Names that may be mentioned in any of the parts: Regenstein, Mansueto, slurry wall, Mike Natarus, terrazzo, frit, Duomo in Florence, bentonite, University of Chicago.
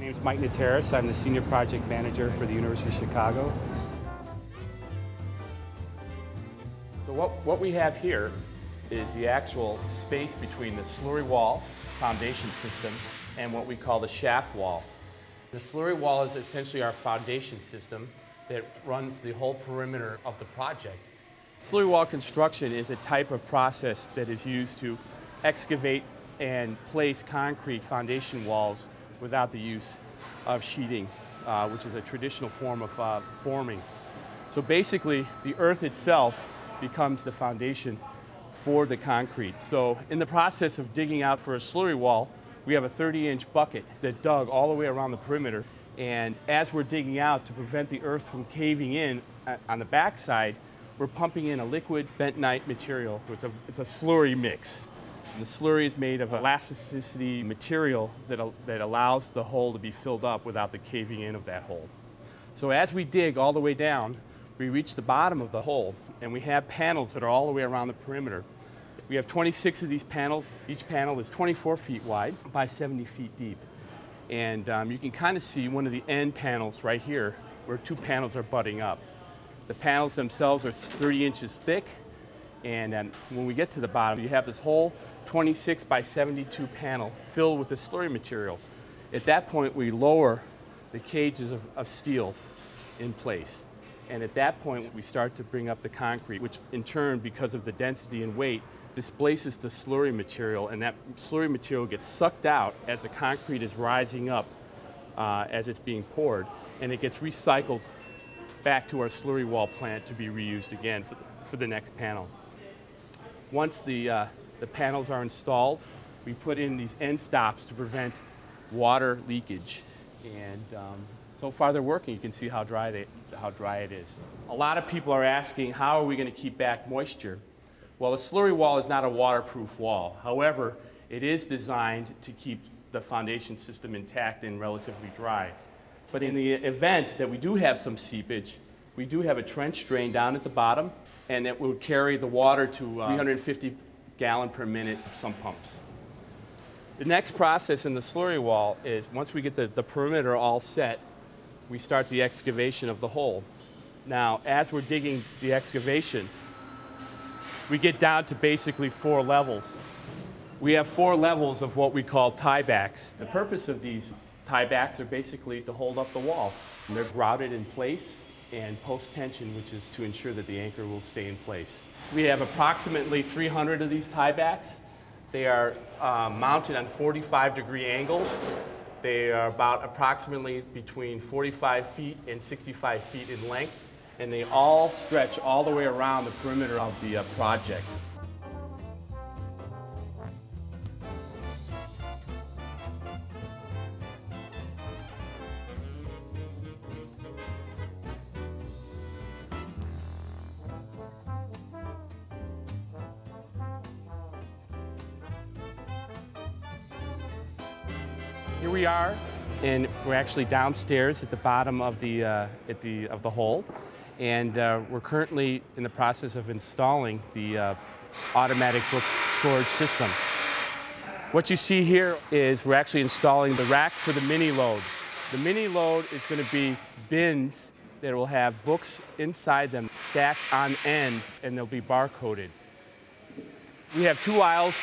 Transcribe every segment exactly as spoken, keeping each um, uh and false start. My name is Mike Natarus. I'm the Senior Project Manager for the University of Chicago. So what, what we have here is the actual space between the slurry wall foundation system and what we call the shaft wall. The slurry wall is essentially our foundation system that runs the whole perimeter of the project. Slurry wall construction is a type of process that is used to excavate and place concrete foundation walls without the use of sheeting, uh, which is a traditional form of uh, forming. So basically, the earth itself becomes the foundation for the concrete. So in the process of digging out for a slurry wall, we have a thirty inch bucket that dug all the way around the perimeter. And as we're digging out to prevent the earth from caving in on the backside, we're pumping in a liquid bentonite material. It's a, it's a slurry mix. And the slurry is made of elasticity material that, al that allows the hole to be filled up without the caving in of that hole. So as we dig all the way down, we reach the bottom of the hole, and we have panels that are all the way around the perimeter. We have twenty-six of these panels. Each panel is twenty-four feet wide by seventy feet deep. And um, you can kind of see one of the end panels right here, where two panels are butting up. The panels themselves are thirty inches thick, and um, when we get to the bottom, you have this whole twenty-six by seventy-two panel filled with the slurry material. At that point, we lower the cages of, of steel in place. And at that point, we start to bring up the concrete, which in turn, because of the density and weight, displaces the slurry material. And that slurry material gets sucked out as the concrete is rising up uh, as it's being poured. And it gets recycled back to our slurry wall plant to be reused again for the, for the next panel. Once the, uh, the panels are installed, we put in these end stops to prevent water leakage. And um, so far they're working. You can see how dry they, how dry it is. A lot of people are asking, how are we going to keep back moisture? Well, a slurry wall is not a waterproof wall. However, it is designed to keep the foundation system intact and relatively dry. But in the event that we do have some seepage, we do have a trench drain down at the bottom, and it would carry the water to uh, three hundred fifty gallon per minute some pumps. The next process in the slurry wall is, once we get the, the perimeter all set, we start the excavation of the hole. Now, as we're digging the excavation, we get down to basically four levels. We have four levels of what we call tiebacks. The purpose of these tiebacks are basically to hold up the wall. And they're grouted in place and post-tension, which is to ensure that the anchor will stay in place. We have approximately three hundred of these tiebacks. They are uh, mounted on forty-five degree angles. They are about approximately between forty-five feet and sixty-five feet in length, and they all stretch all the way around the perimeter of the uh, project. Here we are, and we're actually downstairs at the bottom of the, uh, at the, of the hole. And uh, we're currently in the process of installing the uh, automatic book storage system. What you see here is we're actually installing the rack for the mini load. The mini load is going to be bins that will have books inside them stacked on end, and they'll be barcoded. We have two aisles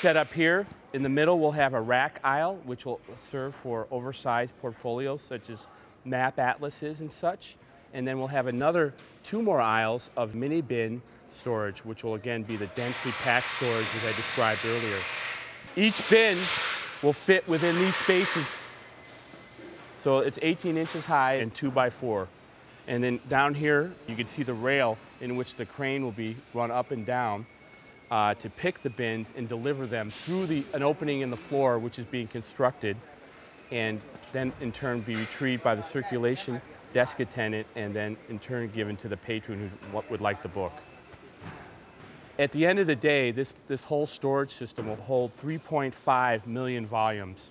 set up here. In the middle, we'll have a rack aisle, which will serve for oversized portfolios, such as map atlases and such. And then we'll have another two more aisles of mini bin storage, which will again be the densely packed storage as I described earlier. Each bin will fit within these spaces. So it's eighteen inches high and two by four. And then down here, you can see the rail in which the crane will be run up and down. Uh, to pick the bins and deliver them through the, an opening in the floor which is being constructed, and then in turn be retrieved by the circulation desk attendant, and then in turn given to the patron who would like the book. At the end of the day, this, this whole storage system will hold three point five million volumes.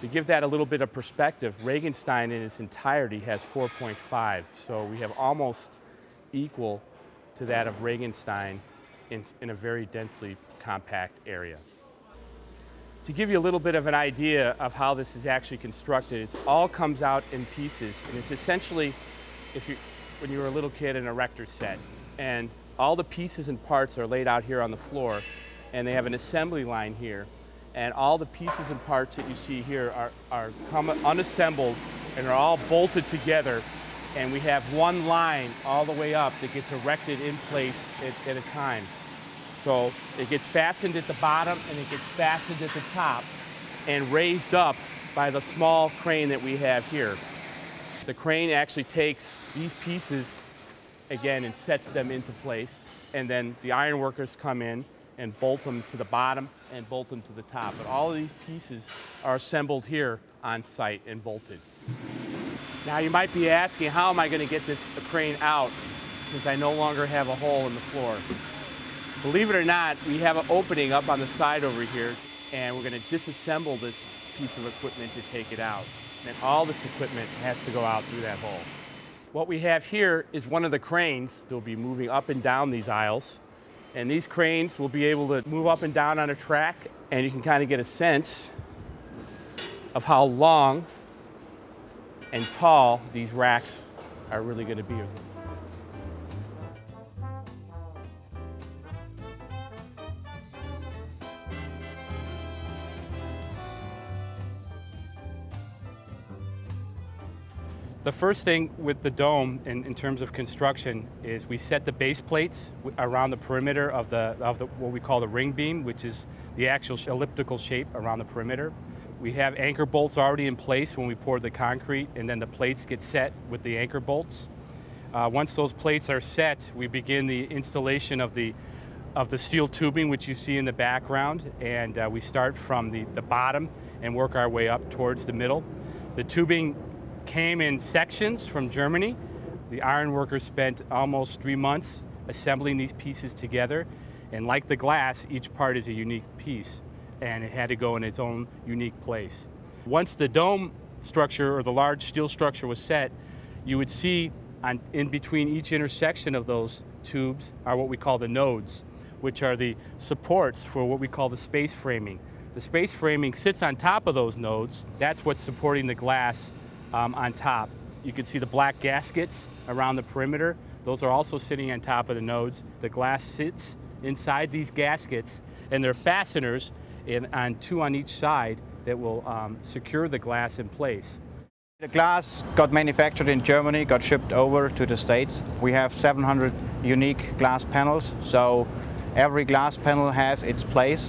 To give that a little bit of perspective, Regenstein in its entirety has four point five, so we have almost equal to that of Regenstein In, in a very densely compact area. To give you a little bit of an idea of how this is actually constructed, it all comes out in pieces, and it's essentially if you, when you were a little kid in a rector's set, and all the pieces and parts are laid out here on the floor, and they have an assembly line here, and all the pieces and parts that you see here are, are come unassembled and are all bolted together, and we have one line all the way up that gets erected in place at, at a time. So it gets fastened at the bottom and it gets fastened at the top and raised up by the small crane that we have here. The crane actually takes these pieces again and sets them into place, and then the iron workers come in and bolt them to the bottom and bolt them to the top. But all of these pieces are assembled here on site and bolted. Now you might be asking, how am I going to get this crane out since I no longer have a hole in the floor? Believe it or not, we have an opening up on the side over here, and we're going to disassemble this piece of equipment to take it out. And all this equipment has to go out through that hole. What we have here is one of the cranes that will be moving up and down these aisles. And these cranes will be able to move up and down on a track, and you can kind of get a sense of how long and tall these racks are really going to be. The first thing with the dome in, in terms of construction is we set the base plates around the perimeter of the of the what we call the ring beam, which is the actual elliptical shape around the perimeter. We have anchor bolts already in place when we pour the concrete, and then the plates get set with the anchor bolts. Uh, once those plates are set, we begin the installation of the of the steel tubing, which you see in the background, and uh, we start from the, the bottom and work our way up towards the middle. The tubing came in sections from Germany. The iron workers spent almost three months assembling these pieces together, and like the glass, each part is a unique piece, and it had to go in its own unique place. Once the dome structure or the large steel structure was set, you would see on, in between each intersection of those tubes are what we call the nodes, which are the supports for what we call the space framing. The space framing sits on top of those nodes. That's what's supporting the glass Um, on top. You can see the black gaskets around the perimeter. Those are also sitting on top of the nodes. The glass sits inside these gaskets, and there are fasteners in, on two on each side that will um, secure the glass in place. The glass got manufactured in Germany, got shipped over to the States. We have seven hundred unique glass panels, so every glass panel has its place.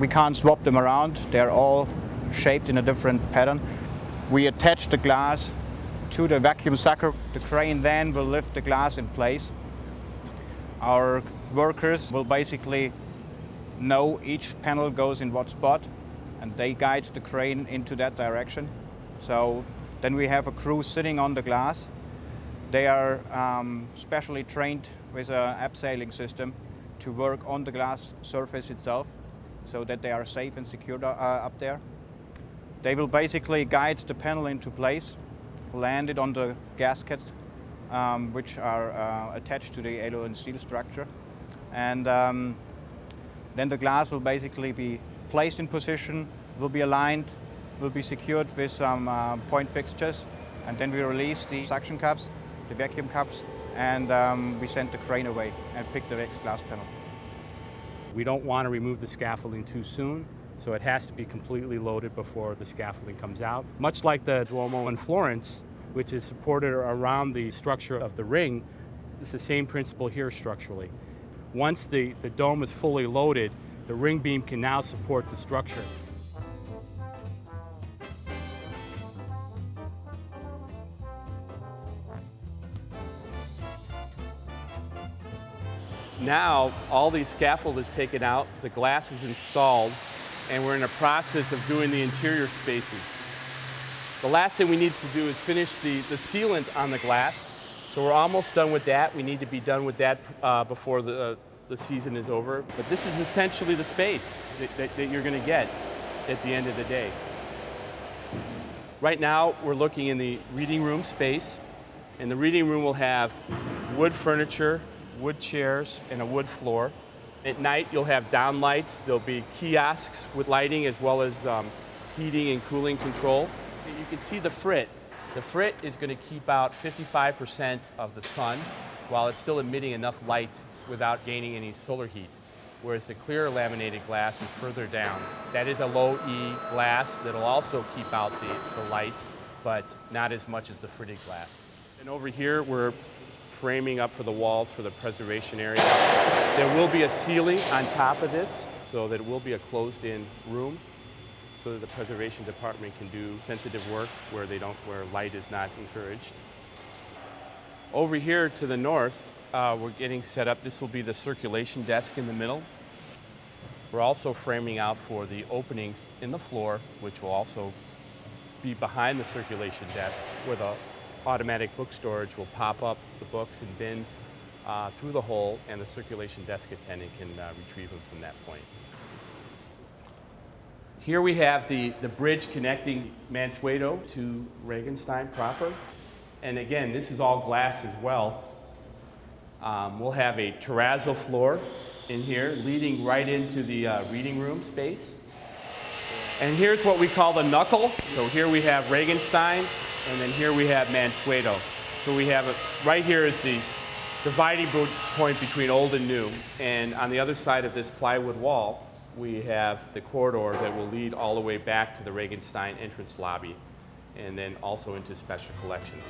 We can't swap them around. They're all shaped in a different pattern. We attach the glass to the vacuum sucker. The crane then will lift the glass in place. Our workers will basically know each panel goes in what spot, and they guide the crane into that direction. So then we have a crew sitting on the glass. They are um, specially trained with an abseiling system to work on the glass surface itself so that they are safe and secure uh, up there. They will basically guide the panel into place, land it on the gaskets, um, which are uh, attached to the alloy and steel structure. And um, then the glass will basically be placed in position, will be aligned, will be secured with some uh, point fixtures. And then we release the suction cups, the vacuum cups, and um, we send the crane away and pick the next glass panel. We don't want to remove the scaffolding too soon. So it has to be completely loaded before the scaffolding comes out. Much like the Duomo in Florence, which is supported around the structure of the ring, it's the same principle here structurally. Once the, the dome is fully loaded, the ring beam can now support the structure. Now, all the scaffold is taken out, the glass is installed, and we're in the process of doing the interior spaces. The last thing we need to do is finish the, the sealant on the glass. So we're almost done with that. We need to be done with that uh, before the, uh, the season is over. But this is essentially the space that, that, that you're gonna get at the end of the day. Right now, we're looking in the reading room space, and the reading room will have wood furniture, wood chairs, and a wood floor. At night, you'll have down lights. There'll be kiosks with lighting as well as um, heating and cooling control. You can see the frit. The frit is going to keep out fifty-five percent of the sun while it's still emitting enough light without gaining any solar heat, whereas the clear laminated glass is further down. That is a low E glass that'll also keep out the, the light, but not as much as the fritted glass. And over here, we're framing up for the walls for the preservation area. There will be a ceiling on top of this, so that it will be a closed-in room, so that the preservation department can do sensitive work where they don't, where light is not encouraged. Over here to the north, uh, we're getting set up. This will be the circulation desk in the middle. We're also framing out for the openings in the floor, which will also be behind the circulation desk, where the automatic book storage will pop up the books and bins uh, through the hole, and the circulation desk attendant can uh, retrieve them from that point. Here we have the, the bridge connecting Mansueto to Regenstein proper. And again, this is all glass as well. Um, we'll have a terrazzo floor in here leading right into the uh, reading room space. And here's what we call the knuckle. So here we have Regenstein, and then here we have Mansueto. So we have, a, right here is the dividing point between old and new. And on the other side of this plywood wall, we have the corridor that will lead all the way back to the Regenstein entrance lobby and then also into special collections.